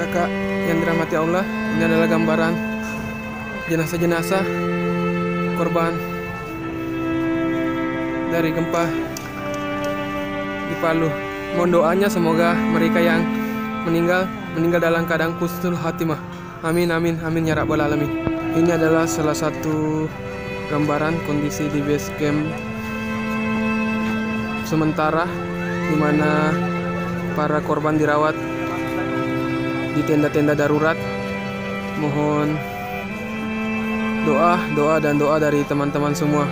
kakak-kakak yang dirahmati Allah, ini adalah gambaran jenazah-jenazah korban dari gempa di Palu. Mohon doanya semoga mereka yang meninggal dalam keadaan husnul khatimah. Amin, amin, amin ya rabbal alamin. Ini adalah salah satu gambaran kondisi di base camp sementara, di mana para korban dirawat di tenda-tenda darurat. Mohon doa dari teman-teman semua.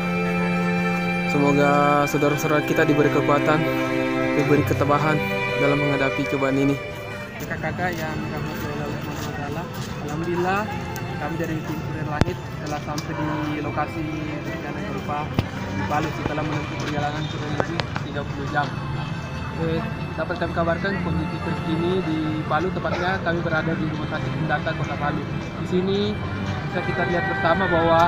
Semoga saudara-saudara kita diberi kekuatan, diberi ketabahan dalam menghadapi cobaan ini. Kakak-kakak yang kami hormati, alhamdulillah kami dari tim Kurir Langit telah sampai di lokasi Ritiana Yorupa di Palu setelah menempuh perjalanan kurang lebih 30 jam. Dapat kami kabarkan kondisi terkini di Palu, tepatnya kami berada di Rumah Sakit Tindakan Kota Palu. Di sini bisa kita lihat bersama bahwa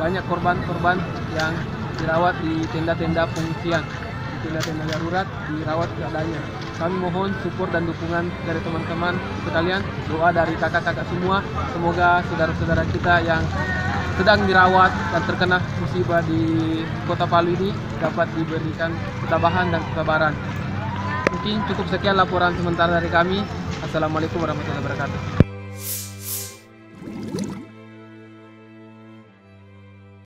banyak korban-korban yang dirawat di tenda-tenda pengungsian, di tenda-tenda darurat, dirawat keadaannya. Kami mohon support dan dukungan dari teman-teman sekalian, doa dari kakak-kakak semua. Semoga saudara-saudara kita yang sedang dirawat dan terkena musibah di Kota Palu ini dapat diberikan ketabahan dan kesabaran. Mungkin cukup sekian laporan sementara dari kami. Assalamualaikum warahmatullahi wabarakatuh.